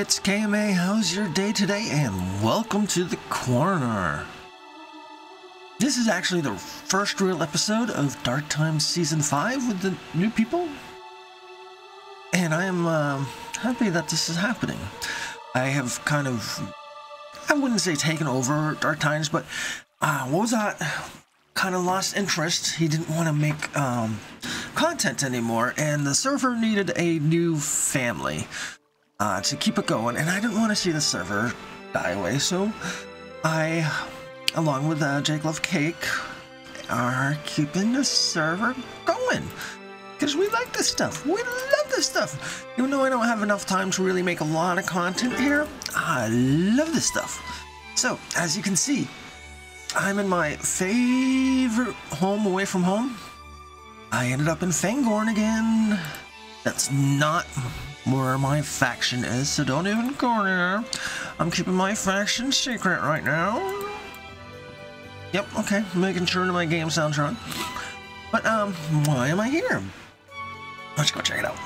it's KMA. How's your day today? And welcome to the corner. This is actually the first real episode of Dark Times Season 5 with the new people. And I am happy that this is happening. I have kind of, I wouldn't say taken over Dark Times, but Wozat kind of lost interest. He didn't want to make content anymore, and the server needed a new family to keep it going, and I didn't want to see the server die away, so I, along with Jake_Loves_Cake, are keeping the server going, because we like this stuff. We love this stuff. Even though I don't have enough time to really make a lot of content here, I love this stuff. So, as you can see, I'm in my favorite home away from home. I ended up in Fangorn again. That's not where my faction is, so don't even go there. I'm keeping my faction secret right now. Yep, okay, making sure that my game sounds right. But, why am I here? Let's go check it out.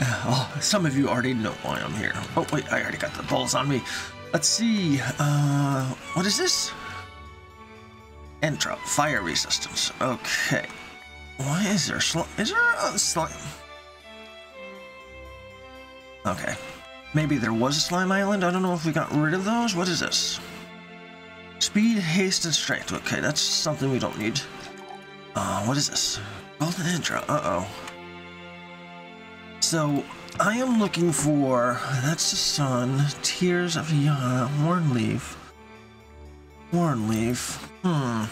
Oh, some of you already know why I'm here. Oh, wait, I already got the balls on me. Let's see, what is this? Entra, fire resistance, okay. Why is there slime? Is there a slime? Okay. Maybe there was a slime island. I don't know if we got rid of those. What is this? Speed, haste, and strength. Okay, that's something we don't need. What is this? Golden Entra. Uh-oh. So, I am looking for... That's the sun. Tears of Yana. Hornleaf. Hornleaf. Hmm.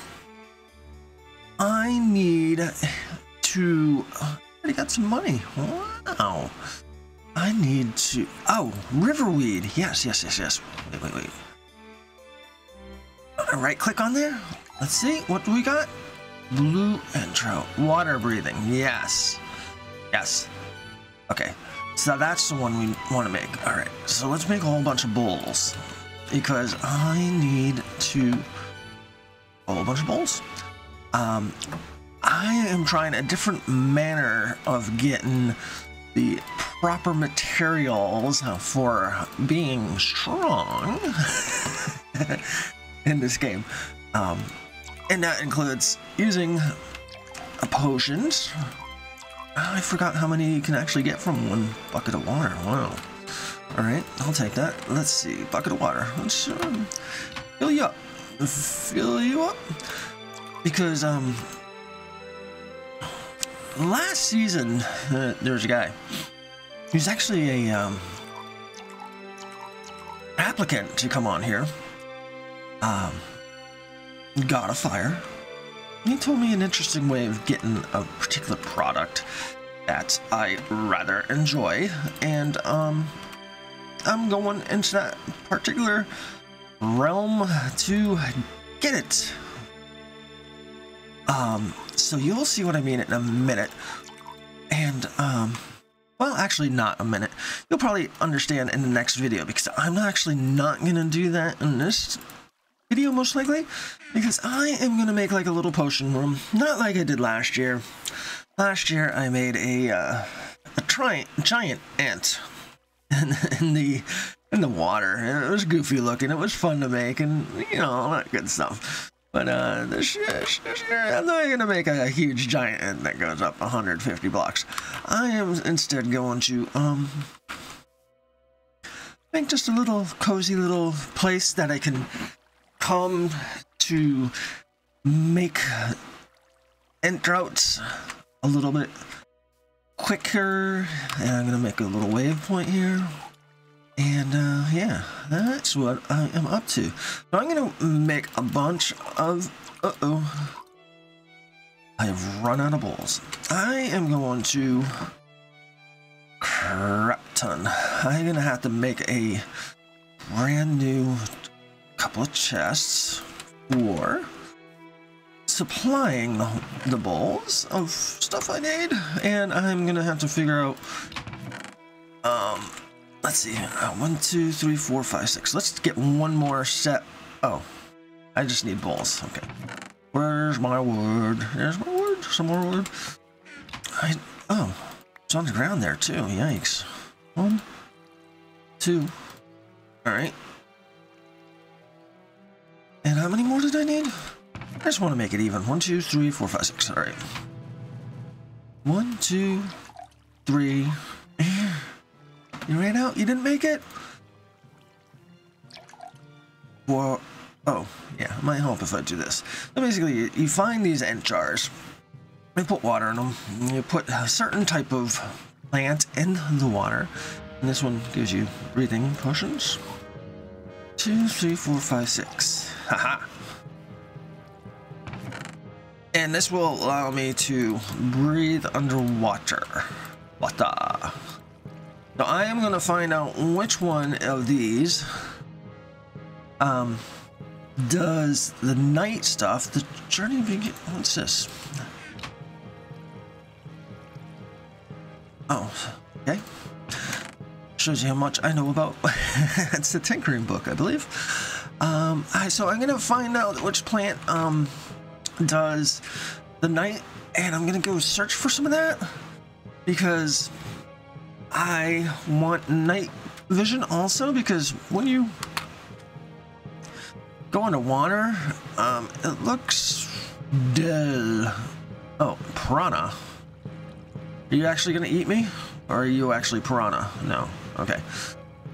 I need to... I already got some money. Wow. I need to... Oh, Riverweed. Yes, yes, yes, yes. Wait, wait, wait. Right click on there. Let's see. What do we got? Blue Entra. Water breathing. Yes. Yes. Okay. So that's the one we want to make. All right. So let's make a whole bunch of bowls. Because I need to... A whole bunch of bowls. I am trying a different manner of getting the proper materials for being strong in this game, and that includes using potions. I forgot how many you can actually get from one bucket of water. Wow. All right, I'll take that. Let's see, bucket of water. Let's fill you up. Fill you up. Because, last season, there's a guy. He's actually a, applicant to come on here. Got a fire. He told me an interesting way of getting a particular product that I rather enjoy. And, I'm going into that particular realm to get it. So you'll see what I mean in a minute, and, well, actually not a minute. You'll probably understand in the next video, because I'm actually not going to do that in this video, most likely, because I am going to make, like, a little potion room, not like I did last year. Last year, I made a giant ant in the water, and it was goofy looking, it was fun to make, and, you know, all that good stuff. But, I'm not going to make a huge giant ant that goes up 150 blocks. I am instead going to, make just a little cozy little place that I can come to make entrouts a little bit quicker. And I'm going to make a little wave point here. And, yeah, that's what I am up to. So I'm going to make a bunch of... Uh-oh. I have run out of bowls. I am going to... Crap ton. I'm going to have to make a brand new couple of chests for supplying the bowls of stuff I need. And I'm going to have to figure out... Let's see, 1, 2, 3, 4, 5, 6. Let's get one more set. Oh, I just need balls. Okay. Where's my wood? There's my wood. Some more wood. Oh, it's on the ground there, too. Yikes. 1, 2, Alright. And how many more did I need? I just want to make it even. 1, 2, 3, 4, 5, 6. Alright. 1, 2, 3. You ran out? You didn't make it? Well, oh, yeah. It might help if I do this. So basically, you find these ant jars. You put water in them. You put a certain type of plant in the water. And this one gives you breathing potions. 2, 3, 4, 5, 6. Haha. And this will allow me to breathe underwater. Water. So I am going to find out which one of these does the night stuff. The journey begins. What's this? Oh, okay. Shows you how much I know about. It's the tinkering book, I believe. So I'm going to find out which plant does the night, and I'm going to go search for some of that because I want night vision also, because when you go into water, it looks dull. Oh, piranha. Are you actually going to eat me? Or are you actually piranha? No. Okay.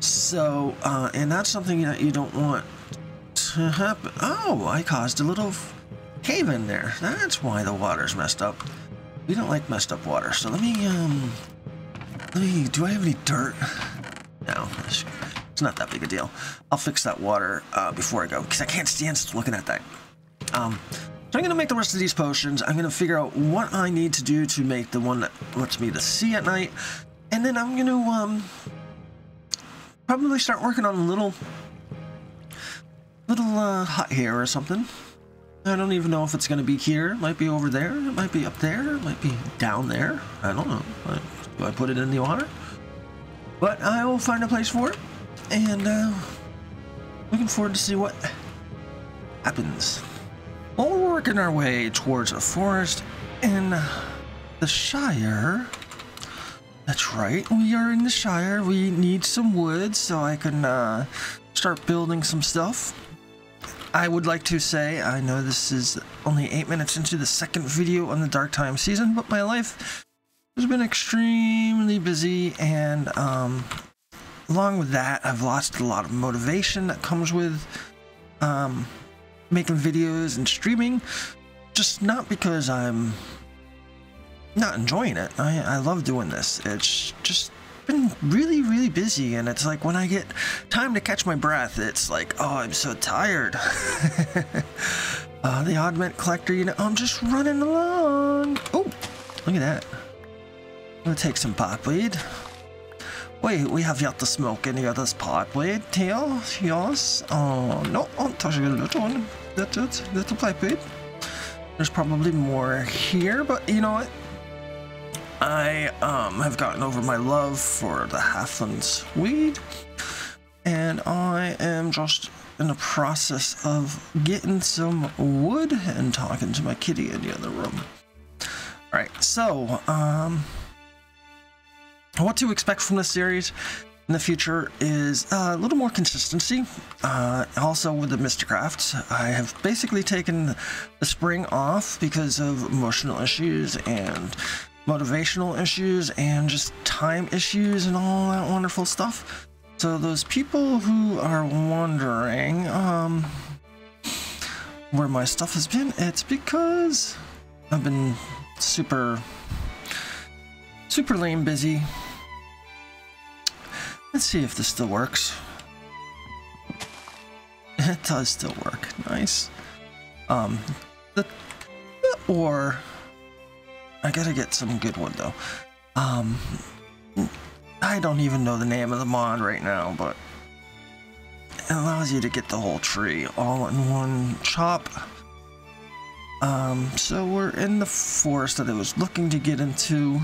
So, and that's something that you don't want to happen. Oh, I caused a little cave in there. That's why the water's messed up. We don't like messed up water. So let me, do I have any dirt? No, it's not that big a deal. I'll fix that water before I go, because I can't stand looking at that. So I'm going to make the rest of these potions. I'm going to figure out what I need to do to make the one that lets me to see at night. And then I'm going to probably start working on a little hut here or something. I don't even know if it's going to be here. It might be over there. It might be up there. It might be down there. I don't know. Do I put it in the water? But I will find a place for it, and looking forward to see what happens. Well, we're working our way towards a forest in the Shire. That's right, we are in the Shire. We need some wood so I can start building some stuff. I would like to say, I know this is only 8 minutes into the second video on the Dark Times season, but my life has been extremely busy, and along with that, I've lost a lot of motivation that comes with making videos and streaming. Just not because I'm not enjoying it. I love doing this. It's just been really, really busy, and it's like when I get time to catch my breath, it's like, oh, I'm so tired. The oddment collector, you know, I'm just running along. Oh, look at that. I'm gonna take some potweed. Wait, we have yet to smoke any of this potweed here. Yes. Oh no, I'm touching a little one. That's it. Little potweed. There's probably more here, but you know what? I have gotten over my love for the Halfland's weed, and I am just in the process of getting some wood and talking to my kitty in the other room. All right, so what to expect from this series in the future is a little more consistency. Also with the Mystcraft, I have basically taken the spring off because of emotional issues and motivational issues and just time issues and all that wonderful stuff. So those people who are wondering where my stuff has been, it's because I've been super lame busy. Let's see if this still works. It does still work. Nice. Or I gotta get some good one though. I don't even know the name of the mod right now, but it allows you to get the whole tree all in one chop. So we're in the forest that I was looking to get into.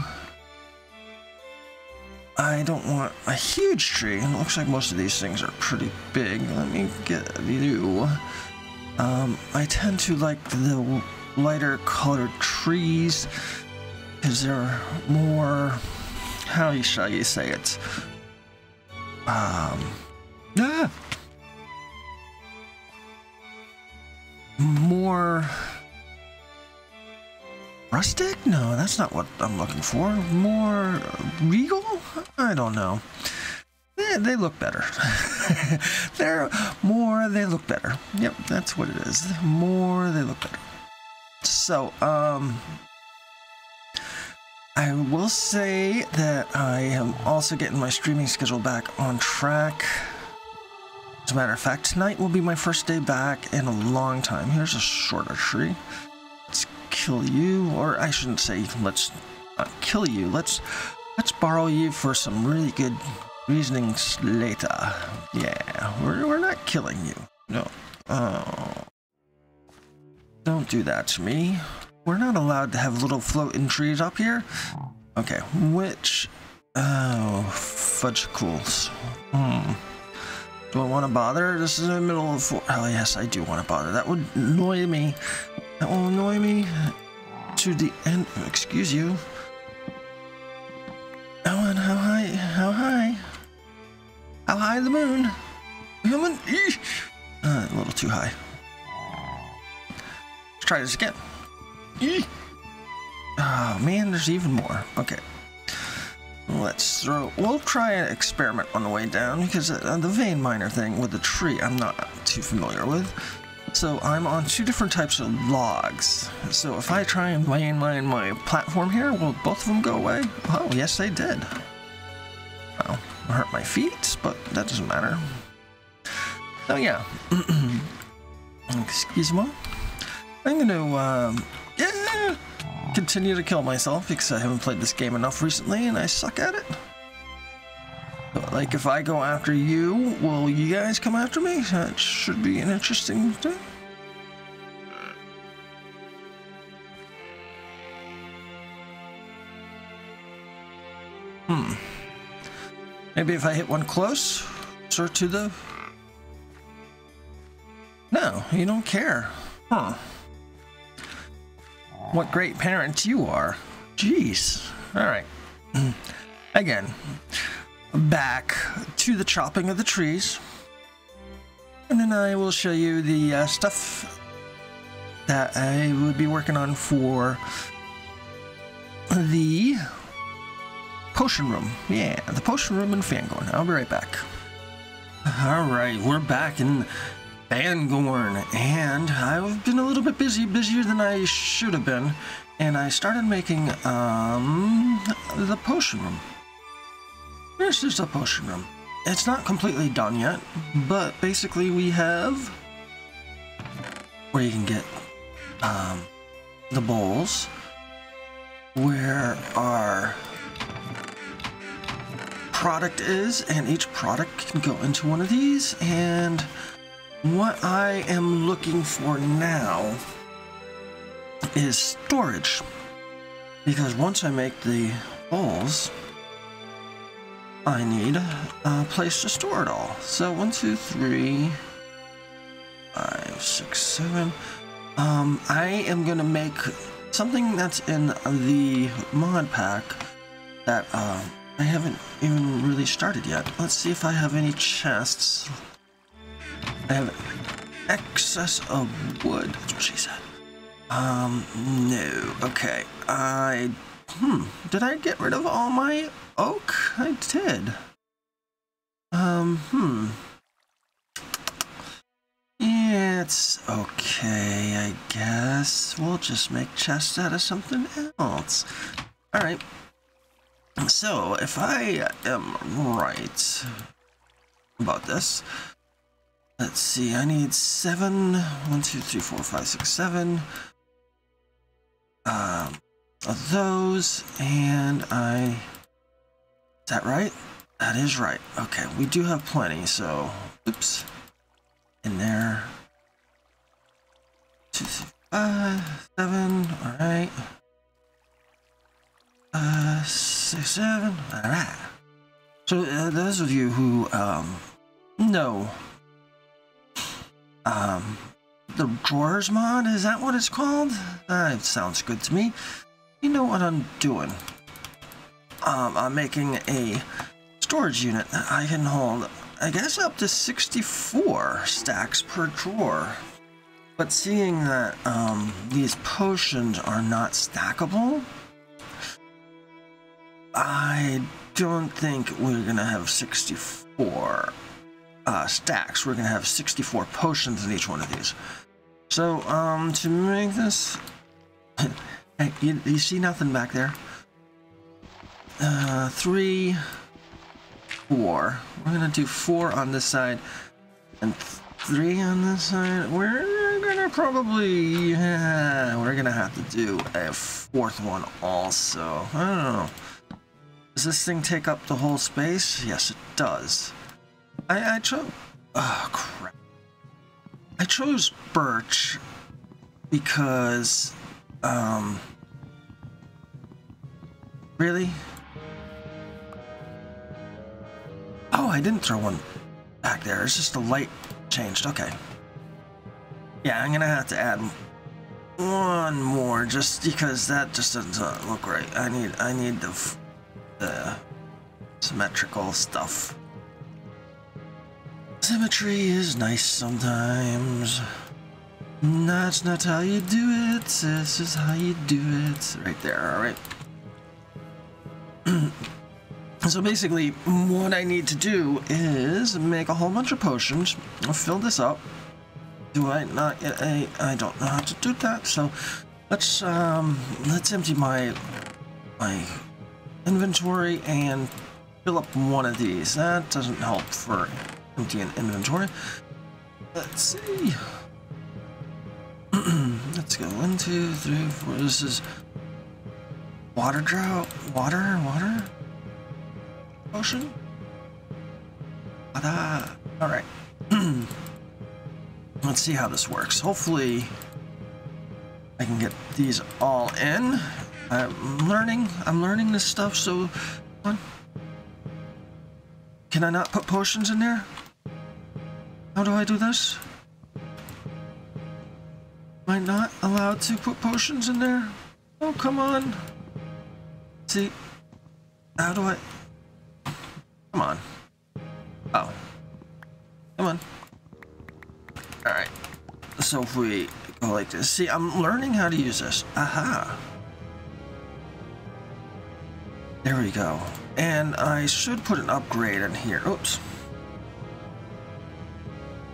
I don't want a huge tree, and it looks like most of these things are pretty big. Let me get you. I tend to like the lighter colored trees because they're more, how shall you say it, Ah! More rustic? No, that's not what I'm looking for. More regal? I don't know. They look better. They're more, they look better. Yep, that's what it is. More, they look better. So, I will say that I am also getting my streaming schedule back on track. As a matter of fact, tonight will be my first day back in a long time. Here's a shorter tree. Let's kill you, or I shouldn't say let's not kill you. Let's borrow you for some really good reasonings later. Yeah, we're not killing you. No. Oh. Don't do that to me. We're not allowed to have little floating trees up here. Okay, which... Oh, fudge cools. Hmm. Do I want to bother? This is in the middle of... Oh, yes, I do want to bother. That would annoy me. That will annoy me to the end. Excuse you. Ellen, how high? How high? How high the moon? Ellen? A little too high. Let's try this again. Oh man, there's even more. Okay, let's throw, we'll try an experiment on the way down, because the vein miner thing with the tree I'm not too familiar with. So I'm on two different types of logs, so if I try and vein mine my platform here, will both of them go away? Oh yes, they did. Oh, I hurt my feet, but that doesn't matter. Oh yeah. Excuse me, I'm gonna yeah, continue to kill myself because I haven't played this game enough recently and I suck at it. But like, if I go after you, will you guys come after me? That should be an interesting thing. Hmm. Maybe if I hit one close, or to the... No, you don't care. Huh. What great parents you are. Jeez. Alright. Again, back to the chopping of the trees. And then I will show you the stuff that I would be working on for the potion room. Yeah, the potion room in Fangorn. I'll be right back. Alright, we're back in Fangorn, and I've been a little bit busier than I should have been, and I started making the potion room. This is the potion room. It's not completely done yet, but basically we have where you can get the bowls, where our product is, and each product can go into one of these. And what I am looking for now is storage, because once I make the bowls, I need a place to store it all. So 1, 2, 3, 5, 6, 7. I am gonna make something that's in the mod pack that I haven't even really started yet. Let's see if I have any chests. I have excess of wood. That's what she said. No. Okay. Did I get rid of all my oak? I did. Yeah, it's okay, I guess. We'll just make chests out of something else. Alright. So, if I am right about this... Let's see, I need 7. 1, 2, 3, 4, 5, 6, 7 of those, and I... Is that right? That is right. Okay, we do have plenty, so... Oops. In there. 2, 3, 5, 7, alright. 6, 7, alright. So, those of you who, know... the drawers mod, is that what it's called? It sounds good to me. You know what I'm doing. I'm making a storage unit that I can hold I guess up to 64 stacks per drawer. But seeing that these potions are not stackable, I don't think we're going to have 64 stacks. We're going to have 64 potions in each one of these. So, to make this... hey, you see nothing back there? 3, 4. We're going to do 4 on this side and 3 on this side. We're going to probably... yeah, we're going to have to do a 4th one also. I don't know. Does this thing take up the whole space? Yes, it does. I chose... oh, crap. I chose birch because... really? Oh, I didn't throw one back there. It's just the light changed. Okay. Yeah, I'm going to have to add one more just because that just doesn't look right. I need the symmetrical stuff. Symmetry is nice sometimes. That's not how you do it. This is how you do it. Right there, all right. So basically, what I need to do is make a whole bunch of potions. I'll fill this up. Do I not get a... I don't know how to do that, so let's empty my inventory and fill up one of these. That doesn't help for emptying inventory. Let's see. Let's go 1, 2, 3, 4. This is water drought. Water. Potion? Ta-da! Alright. Let's see how this works. Hopefully, I can get these all in. I'm learning this stuff, so... can I not put potions in there? How do I do this? Am I not allowed to put potions in there? Oh, come on! Let's see, how do I... come on. Oh. Come on. Alright. So if we go like this. See, I'm learning how to use this. Aha. There we go. And I should put an upgrade in here. Oops.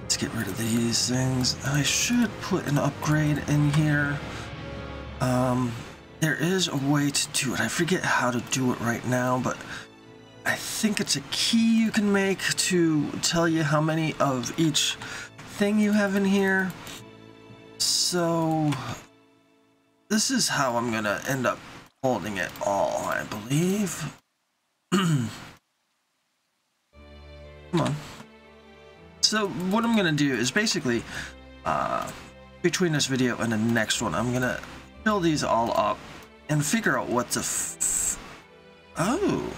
Let's get rid of these things. I should put an upgrade in here. There is a way to do it. I forget how to do it right now, but... I think it's a key you can make to tell you how many of each thing you have in here. So this is how I'm gonna end up holding it all, I believe. Come on. So what I'm gonna do is basically between this video and the next one, I'm gonna fill these all up and figure out what to oh.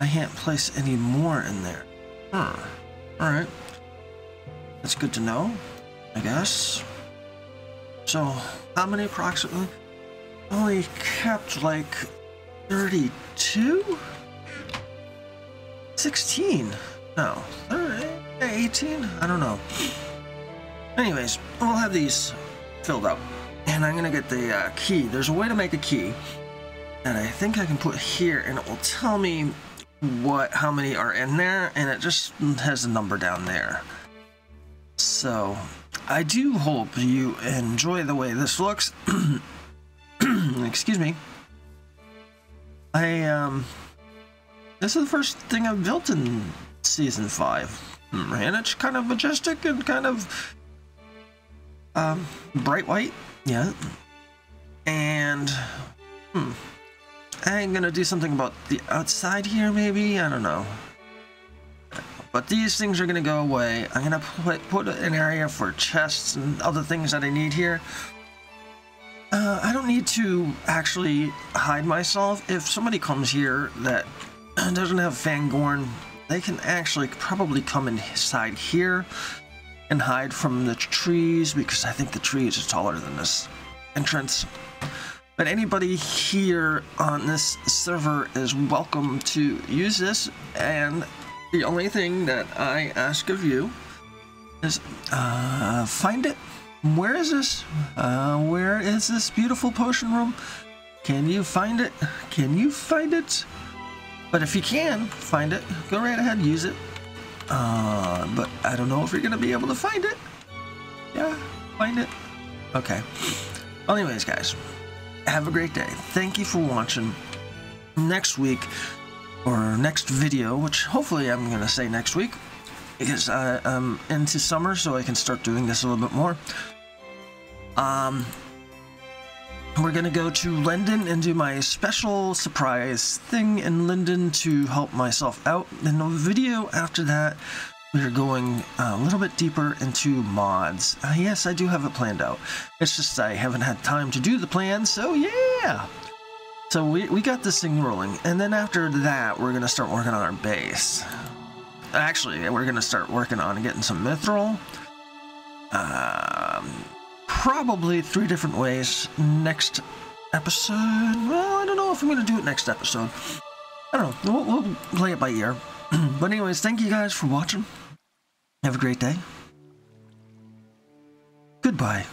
I can't place any more in there. Hmm. Alright. That's good to know, I guess. So, how many approximately? I only kept like 32? 16? No. 30, 18? I don't know. Anyways, we'll have these filled up. And I'm gonna get the key. There's a way to make a key that I think I can put here and it will tell me how many are in there, and it just has a number down there. So I do hope you enjoy the way this looks. Excuse me. This is the first thing I've built in season 5, and it's kind of majestic and kind of bright white. Yeah. And I'm gonna do something about the outside here, maybe? I don't know. But these things are gonna go away. I'm gonna put an area for chests and other things that I need here. I don't need to actually hide myself. If somebody comes here that doesn't have Fangorn, they can actually probably come inside here and hide from the trees, because I think the trees are taller than this entrance. But anybody here on this server is welcome to use this, and The only thing that I ask of you is find it. Where is this? Where is this beautiful potion room? Can you find it? Can you find it? But if you can find it, go right ahead, use it. But I don't know if you're gonna be able to find it. Yeah, find it. Okay. Well, anyways, guys, have a great day. Thank you for watching. Next week, or next video, which hopefully I'm gonna say next week, because I'm into summer, so I can start doing this a little bit more. We're gonna go to Linden and do my special surprise thing in Linden to help myself out. In the video after that, we're going a little bit deeper into mods. Yes, I do have it planned out. It's just I haven't had time to do the plan, so yeah! So we got this thing rolling, and then after that, we're gonna start working on our base. Actually, we're gonna start working on getting some mithril. Probably 3 different ways next episode. Well, I don't know if I'm gonna do it next episode. I don't know. We'll play it by ear. But anyways, thank you guys for watching. Have a great day. Goodbye.